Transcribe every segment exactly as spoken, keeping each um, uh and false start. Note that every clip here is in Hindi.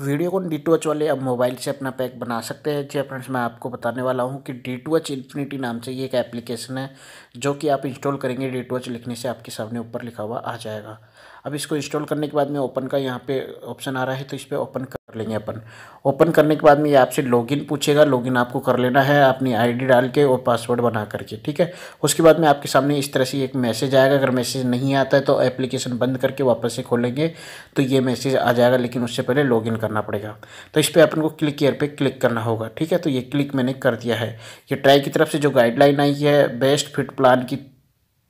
वीडियोकॉन डी टू एच वाले अब मोबाइल से अपना पैक बना सकते हैं। जी फ्रेंड्स, मैं आपको बताने वाला हूं कि डी टू एच इन्फिनिटी नाम से ये एक एप्लीकेशन है जो कि आप इंस्टॉल करेंगे। डी टू एच लिखने से आपके सामने ऊपर लिखा हुआ आ जाएगा। अब इसको इंस्टॉल करने के बाद में ओपन का यहाँ पे ऑप्शन आ रहा है, तो इस पर ओपन कर लेंगे अपन। ओपन करने के बाद में ये आपसे लॉगिन पूछेगा। लॉगिन आपको कर लेना है अपनी आईडी डाल के और पासवर्ड बना करके, ठीक है। उसके बाद में आपके सामने इस तरह से एक मैसेज आएगा। अगर मैसेज नहीं आता है तो एप्लीकेशन बंद करके वापस से खोलेंगे तो ये मैसेज आ जाएगा, लेकिन उससे पहले लॉगिन करना पड़ेगा। तो इस पर अपन को क्लिक ईयर पर क्लिक करना होगा, ठीक है। तो ये क्लिक मैंने कर दिया है। ये ट्राई की तरफ से जो गाइडलाइन आई है बेस्ट फिट प्लान की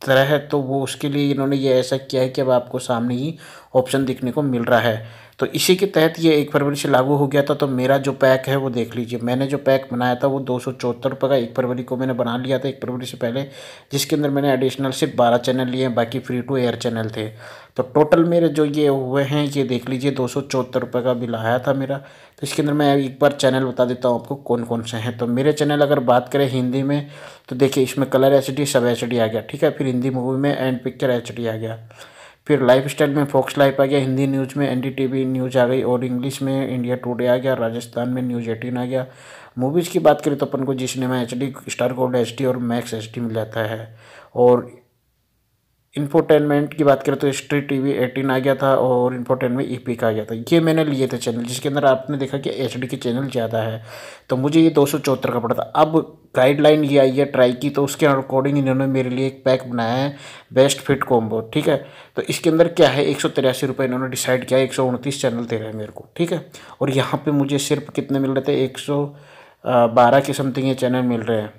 तरह है, तो वो उसके लिए इन्होंने ये ऐसा किया है कि अब आपको सामने ही ऑप्शन दिखने को मिल रहा है। तो इसी के तहत ये एक फरवरी से लागू हो गया था। तो मेरा जो पैक है वो देख लीजिए, मैंने जो पैक बनाया था वो दो सौ चौहत्तर रुपये का एक फरवरी को मैंने बना लिया था, एक फरवरी से पहले, जिसके अंदर मैंने एडिशनल सिर्फ बारह चैनल लिए हैं, बाकी फ्री टू एयर चैनल थे। तो टोटल मेरे जो ये हुए हैं ये देख लीजिए, दो सौ चौहत्तर रुपये का बिल आया था मेरा। तो इसके अंदर मैं एक बार चैनल बता देता हूँ आपको कौन कौन से हैं। तो मेरे चैनल अगर बात करें हिंदी में तो देखिए, इसमें कलर एच डी सब एच डी आ गया, ठीक है। फिर हिंदी मूवी में एंड पिक्चर एच डी आ गया। फिर लाइफ स्टाइल में फोक्स लाइफ आ गया। हिंदी न्यूज़ में एनडीटीवी न्यूज़ आ गई और इंग्लिश में इंडिया टुडे आ गया। राजस्थान में न्यूज़ एटीन आ गया। मूवीज़ की बात करें तो अपन को Zee Cinema H D, Star Gold H D और मैक्स एच डी मिल जाता है। और इंफोटेनमेंट की बात करें तो स्ट्रीट टीवी एटीन आ गया था और इंफोटेनमेंट ई पी का आ गया था। ये मैंने लिए थे चैनल, जिसके अंदर आपने देखा कि एच डी के चैनल ज़्यादा है। तो मुझे ये दो सौ चौहत्तर का पड़ा था। अब गाइडलाइन ये आई है ट्राई की, तो उसके अकॉर्डिंग इन्होंने मेरे लिए एक पैक बनाया है बेस्ट फिट कॉम्बो, ठीक है। तो इसके अंदर क्या है, एक सौ तिरासी रुपये इन्होंने डिसाइड किया है। एक सौ उनतीस चैनल दे रहे हैं मेरे को, ठीक है। और यहाँ पर मुझे सिर्फ कितने मिल रहे थे, एक सौ बारह के समथिंग ये चैनल मिल रहे हैं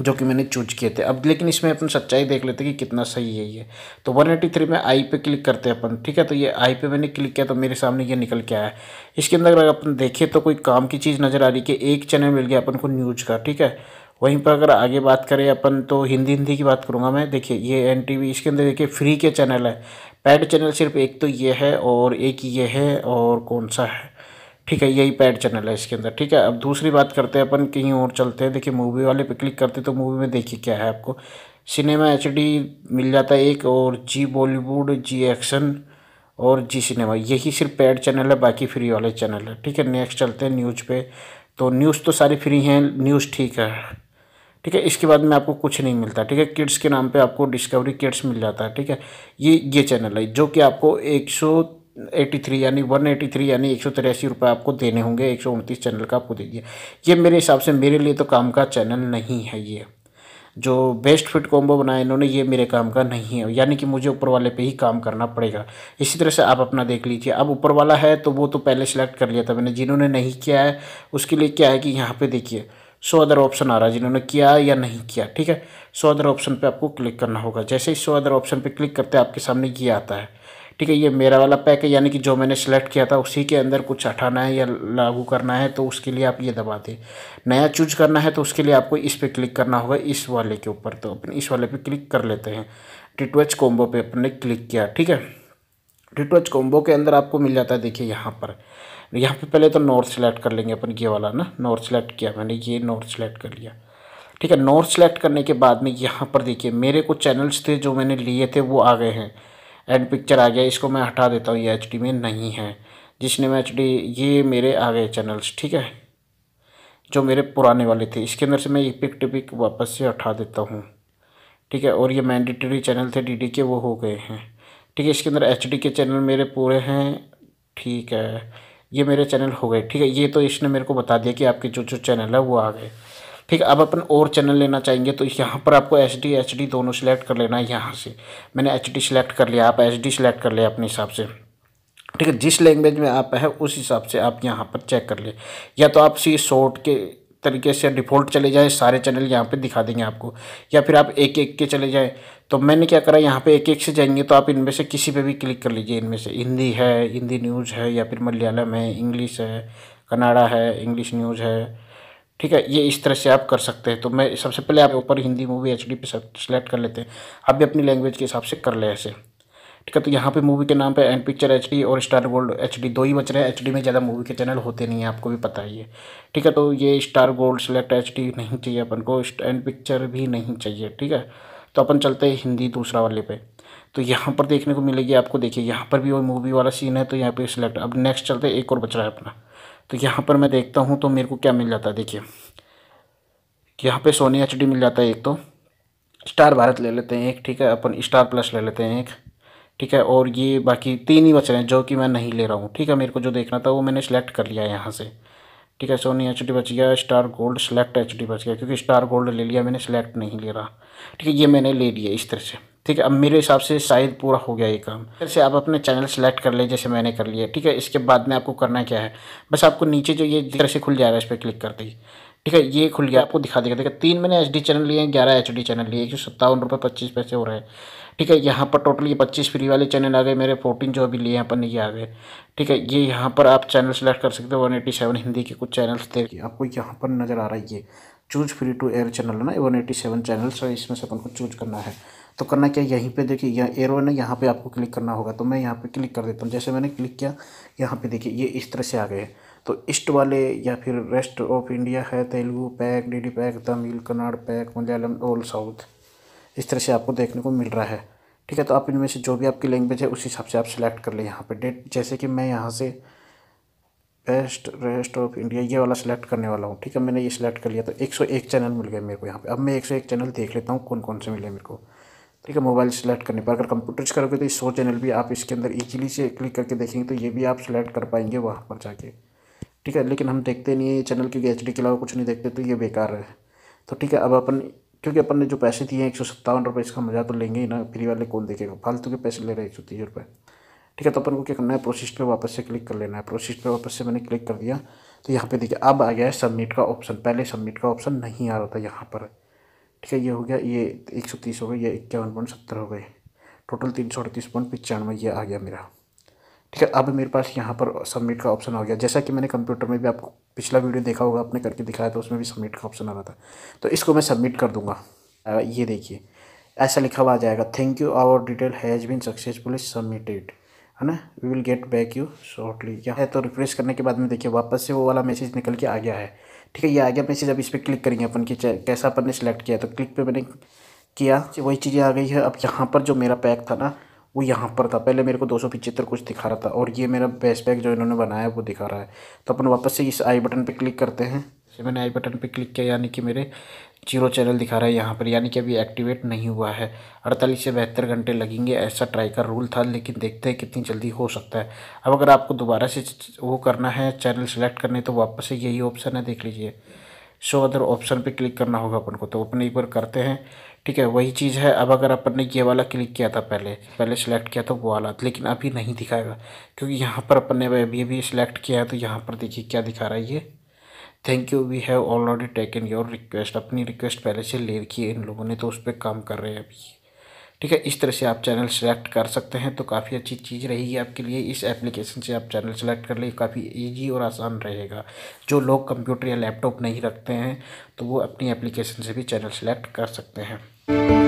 जो कि मैंने चूज किए थे। अब लेकिन इसमें अपन सच्चाई देख लेते हैं कि कितना सही है ये। तो एक सौ तिरासी में आई पे क्लिक करते हैं अपन, ठीक है। तो ये आई पे मैंने क्लिक किया तो मेरे सामने ये निकल के आया। इसके अंदर अगर अपन देखें तो कोई काम की चीज़ नज़र आ रही है कि एक चैनल मिल गया अपन को न्यूज़ का, ठीक है। वहीं पर अगर आगे बात करें अपन तो हिंदी हिंदी की बात करूँगा मैं। देखिए ये एन टी वी, इसके अंदर देखिए फ्री के चैनल है, पैड चैनल सिर्फ एक तो ये है और एक ये है और कौन सा है, ठीक है, यही पैड चैनल है इसके अंदर, ठीक है। अब दूसरी बात करते हैं अपन, कहीं और चलते हैं। देखिए मूवी वाले पे क्लिक करते हैं तो मूवी में देखिए क्या है, आपको सिनेमा एचडी मिल जाता है एक, और जी बॉलीवुड, जी एक्शन और जी सिनेमा, यही सिर्फ पैड चैनल है, बाकी फ्री वाले चैनल है, ठीक है। नेक्स्ट चलते हैं न्यूज़ पे, तो न्यूज़ तो सारी फ्री हैं, न्यूज़ ठीक है, ठीक है। इसके बाद में आपको कुछ नहीं मिलता, ठीक है। किड्स के नाम पर आपको डिस्कवरी किड्स मिल जाता है, ठीक है। ये ये चैनल है जो कि आपको एक सौ एटी थ्री यानी वन एटी थ्री यानी एक सौ तिरासी रुपये आपको देने होंगे। एक सौ उनतीस चैनल का आपको दे दिया। ये मेरे हिसाब से मेरे लिए तो काम का चैनल नहीं है। ये जो बेस्ट फिट कॉम्बो बनाया इन्होंने ये मेरे काम का नहीं है, यानी कि मुझे ऊपर वाले पे ही काम करना पड़ेगा। इसी तरह से आप अपना देख लीजिए। अब ऊपर वाला है तो वो तो पहले सेलेक्ट कर लिया था मैंने, जिन्होंने नहीं किया है उसके लिए क्या है कि यहाँ पर देखिए सो अदर ऑप्शन आ रहा है, जिन्होंने किया या नहीं किया, ठीक है। सो अदर ऑप्शन पर आपको क्लिक करना होगा। जैसे ही सो अदर ऑप्शन पर क्लिक करते हैं आपके सामने ये आता है, ठीक है। ये मेरा वाला पैक है, यानी कि जो मैंने सेलेक्ट किया था उसी के अंदर कुछ हटाना है या लागू करना है तो उसके लिए आप ये दबा दें। नया चूज करना है तो उसके लिए आपको इस पर क्लिक करना होगा, इस वाले के ऊपर। तो अपन इस वाले पे क्लिक कर लेते हैं। डी टू एच कॉम्बो पे अपन ने क्लिक किया, ठीक है। डी टू एच कॉम्बो के अंदर आपको मिल जाता है, देखिए यहाँ पर, यहाँ पर पहले तो नॉर्थ सेलेक्ट कर लेंगे अपन, ये वाला ना नॉर्थ सेलेक्ट किया मैंने, ये नॉर्थ सेलेक्ट कर लिया, ठीक है। नॉर्थ सेलेक्ट करने के बाद में यहाँ पर देखिए मेरे कुछ चैनल्स थे जो मैंने लिए थे वो आ गए हैं। एंड पिक्चर आ गया, इसको मैं हटा देता हूँ, ये एच डी में नहीं है। जिसने मैं एच डी, ये मेरे आ गए चैनल्स, ठीक है, जो मेरे पुराने वाले थे। इसके अंदर से मैं ये पिक टिपिक वापस से हटा देता हूँ, ठीक है। और ये मैंडेटरी चैनल थे डीडी के, वो हो गए हैं, ठीक है। इसके अंदर एच डी के चैनल मेरे पूरे हैं, ठीक है। ये मेरे चैनल हो गए, ठीक है। ये तो इसने मेरे को बता दिया कि आपके जो जो चैनल है वो आ गए, ठीक है। अब अपन और चैनल लेना चाहेंगे तो यहाँ पर आपको एच डी एच डी दोनों सेलेक्ट कर लेना है। यहाँ से मैंने एच डी सेलेक्ट कर लिया, आप एच डी सेलेक्ट कर लिया अपने हिसाब से, ठीक है। जिस लैंग्वेज में आप है उस हिसाब से आप यहाँ पर चेक कर ले, या तो आप सी शॉर्ट के तरीके से डिफ़ॉल्ट चले जाएँ, सारे चैनल यहाँ पे दिखा देंगे आपको, या फिर आप एक एक के चले जाएँ। तो मैंने क्या करा, यहाँ पे एक एक से जाएंगे तो आप इनमें से किसी पे भी क्लिक कर लीजिए। इनमें से हिंदी है, हिंदी न्यूज़ है, या फिर मलयालम है, इंग्लिश है, कन्नाडा है, इंग्लिश न्यूज़ है, ठीक है। ये इस तरह से आप कर सकते हैं। तो मैं सबसे पहले आप ऊपर हिंदी मूवी एच डी पे सेलेक्ट कर लेते हैं, आप भी अपनी लैंग्वेज के हिसाब से कर ले ऐसे, ठीक है। तो यहाँ पे मूवी के नाम पे एंड पिक्चर एच डी और स्टार गोल्ड एच डी दो ही बच रहे हैं। एच डी में ज़्यादा मूवी के चैनल होते नहीं है, आपको भी पता ही है, ठीक है। तो ये स्टार गोल्ड सेलेक्ट एच डी नहीं चाहिए अपन को, एंड पिक्चर भी नहीं चाहिए, ठीक है। तो अपन चलते हैं हिंदी दूसरा वाले पे। तो यहाँ पर देखने को मिलेगी आपको। देखिए यहाँ पर भी वो मूवी वाला सीन है, तो यहाँ पे सिलेक्ट। अब नेक्स्ट चलते एक और बच रहा है अपना, तो यहाँ पर मैं देखता हूँ तो मेरे को क्या मिल जाता है। देखिए यहाँ पे सोनी एच डी मिल जाता है एक, तो स्टार भारत ले लेते हैं एक, ठीक है, अपन स्टार प्लस ले लेते हैं एक, ठीक है, और ये बाकी तीन ही बच रहे हैं जो कि मैं नहीं ले रहा हूँ, ठीक है। मेरे को जो देखना था वो मैंने सेलेक्ट कर लिया है यहाँ से, ठीक है। सोनी एच डी बच गया, स्टार गोल्ड सेलेक्ट एच डी बच गया, क्योंकि स्टार गोल्ड ले लिया मैंने, सेलेक्ट नहीं ले रहा, ठीक है। ये मैंने ले लिया इस तरह से, ठीक है। अब मेरे हिसाब से शायद पूरा हो गया ये काम। जैसे आप अपने चैनल सेलेक्ट कर ले, जैसे मैंने कर लिया, ठीक है। इसके बाद में आपको करना क्या है, बस आपको नीचे जो ये तरह से खुल जाएगा इस पर क्लिक करते ही, ठीक है, ये खुल गया, आपको दिखा देगा। देखा तीन मैंने एच डी चैनल लिए हैं, ग्यारह एच डी चैनल लिए, एक सौ सत्तावन रुपये पच्चीस पैसे हो रहे हैं, ठीक है। यहाँ पर टोटल ये पच्चीस फ्री वाले चैनल आ गए मेरे, फोर्टीन जो अभी लिए हैं अपन ये आ गए, ठीक है। ये यहाँ पर आप चैनल सेलेक्ट कर सकते हो, वन एटी सेवन हिंदी के कुछ चैनल्स थे आपको यहाँ पर नज़र आ रहा है। ये choose free to air channel है ना, वन एटी सेवन चैनल्स, इसमें से अपन को चूज करना है। तो करना क्या, यहीं पे देखिए यहाँ एरो ना, यहाँ पे आपको क्लिक करना होगा, तो मैं यहाँ पे क्लिक कर देता हूँ। जैसे मैंने क्लिक किया यहाँ पे देखिए ये इस तरह से आ गए, तो ईस्ट वाले या फिर रेस्ट ऑफ इंडिया है, Telugu pack, DD pack, Tamil, Kannada pack, Malayalam, all south, इस तरह से आपको देखने को मिल रहा है, ठीक है। तो आप इनमें से जो भी आपकी लैंग्वेज है उस हिसाब से आप सिलेक्ट कर लें। यहाँ पर डेट, जैसे कि मैं यहाँ से बेस्ट रेस्ट ऑफ इंडिया ये वाला सिलेक्ट करने वाला हूँ, ठीक है। मैंने ये सिलेक्ट कर लिया, तो एक सौ एक चैनल मिल गए मेरे को यहाँ पर। अब मैं एक सौ एक चैनल देख लेता हूँ कौन कौन से मिले मेरे को, ठीक है। मोबाइल सेलेक्ट करने पर, अगर कंप्यूटर्स करोगे तो ये सौ चैनल भी आप इसके अंदर इजीली से क्लिक करके देखेंगे, तो ये भी आप सेलेक्ट कर पाएंगे वहाँ पर जाके, ठीक है। लेकिन हम देखते नहीं है ये चैनल, क्योंकि एच डी के अलावा कुछ नहीं देखते, तो ये बेकार है। तो ठीक है, अब अपन क्योंकि अपन ने जो पैसे दिए हैं एक सौ सत्तावन रुपये, इसका मजा तो लेंगे ही ना, फ्री वाले कौन देखेगा, फालतू के पैसे ले रहे हैं एक सौ तीस रुपये, ठीक है। तो अपन को क्या करना है, प्रोसेस पे वापस से क्लिक कर लेना है। प्रोसेस पे वापस से मैंने क्लिक कर दिया, तो यहाँ पे देखिए अब आ गया है सबमिट का ऑप्शन, पहले सबमिट का ऑप्शन नहीं आ रहा था यहाँ पर, ठीक है। ये हो गया, ये एक सौ तीस हो गई, ये इक्यावन पॉइंट सत्तर हो गए, टोटल तीन सौ अड़तीस पॉइंट पचानवे ये आ गया मेरा, ठीक है। अब मेरे पास यहाँ पर सबमिट का ऑप्शन आ गया। जैसा कि मैंने कंप्यूटर में भी आपको पिछला वीडियो देखा होगा, आपने करके दिखाया था, उसमें भी सबमिट का ऑप्शन आ रहा था, तो इसको मैं सबमिट कर दूँगा। ये देखिए ऐसा लिखा हुआ आ जाएगा, thank you our detail has been successfully submitted, है ना, we will get back you shortly, क्या है। तो रिफ्रेश करने के बाद में देखिए वापस से वो वाला मैसेज निकल के आ गया है, ठीक है। ये आ गया मैसेज, अब इस पर क्लिक करेंगे अपन कि कैसा अपन ने सेलेक्ट किया, तो क्लिक पे मैंने किया, वही चीज़ें आ गई है। अब यहाँ पर जो मेरा पैक था ना वो यहाँ पर था, पहले मेरे को दो सौ पिचहत्तर कुछ दिखा रहा था, और ये मेरा बेस्ट पैक जो इन्होंने बनाया है वो दिखा रहा है। तो अपन वापस से इस आई बटन पर क्लिक करते हैं। जैसे मैंने आई बटन पर क्लिक किया, यानी कि मेरे जीरो चैनल दिखा रहा है यहाँ पर, यानी कि अभी एक्टिवेट नहीं हुआ है। अड़तालीस से बहत्तर घंटे लगेंगे, ऐसा ट्राई का रूल था, लेकिन देखते हैं कितनी जल्दी हो सकता है। अब अगर आपको दोबारा से वो करना है, चैनल सेलेक्ट करने, तो वापस से यही ऑप्शन है, देख लीजिए शो अदर ऑप्शन पे क्लिक करना होगा अपन को, तो अपन एक बार करते हैं, ठीक है। वही चीज़ है, अब अगर अपन ने ये वाला क्लिक किया था, पहले पहले सेलेक्ट किया था वो वाला, लेकिन अभी नहीं दिखाएगा, क्योंकि यहाँ पर अपन ने अभी अभी सेलेक्ट किया है। तो यहाँ पर देखिए क्या दिखा रहा है, ये thank you we have already taken your request, अपनी रिक्वेस्ट पहले से ले रखी है इन लोगों ने, तो उस पर काम कर रहे हैं अभी, ठीक है। इस तरह से आप चैनल सेलेक्ट कर सकते हैं, तो काफ़ी अच्छी चीज़ रहेगी आपके लिए। इस एप्लीकेशन से आप चैनल सेलेक्ट कर लें, काफ़ी इजी और आसान रहेगा। जो लोग कंप्यूटर या लैपटॉप नहीं रखते हैं, तो वो अपनी एप्लीकेशन से भी चैनल सेलेक्ट कर सकते हैं।